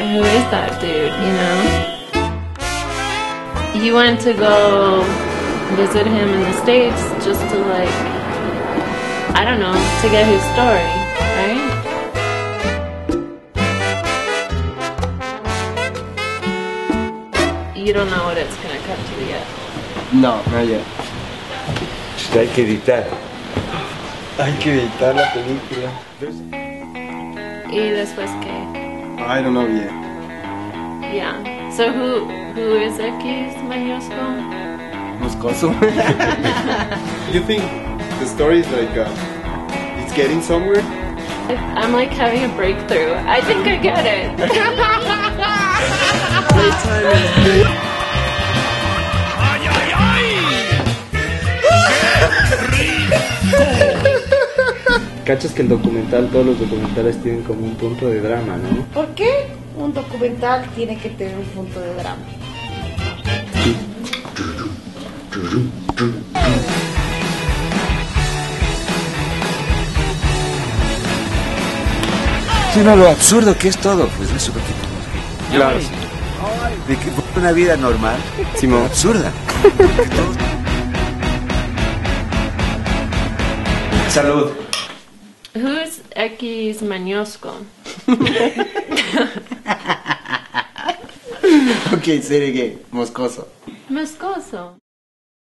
Who is that dude, you know? You wanted to go visit him in the States just to, like, I don't know, to get his story, right? You don't know what it's going to come to yet? No, not yet. Hay que editar. Hay que editar la película. ¿Y después qué? I don't know yet. Yeah. So who is X. Moscoso? You think the story is like, it's getting somewhere? I'm like having a breakthrough. I think I get it. Playtime is good. ¡Ay, ay, ay! ¡Qué rico! Cachas que el documental, todos los documentales tienen como un punto de drama, ¿no? ¿Por qué un documental tiene que tener un punto de drama? Sino lo absurdo que es todo, pues eso es lo que tenemos que... Claro, sí. De que una vida normal, sino absurda. Salud. Who's X. Moscoso? Okay, say it again. Moscoso. Moscoso.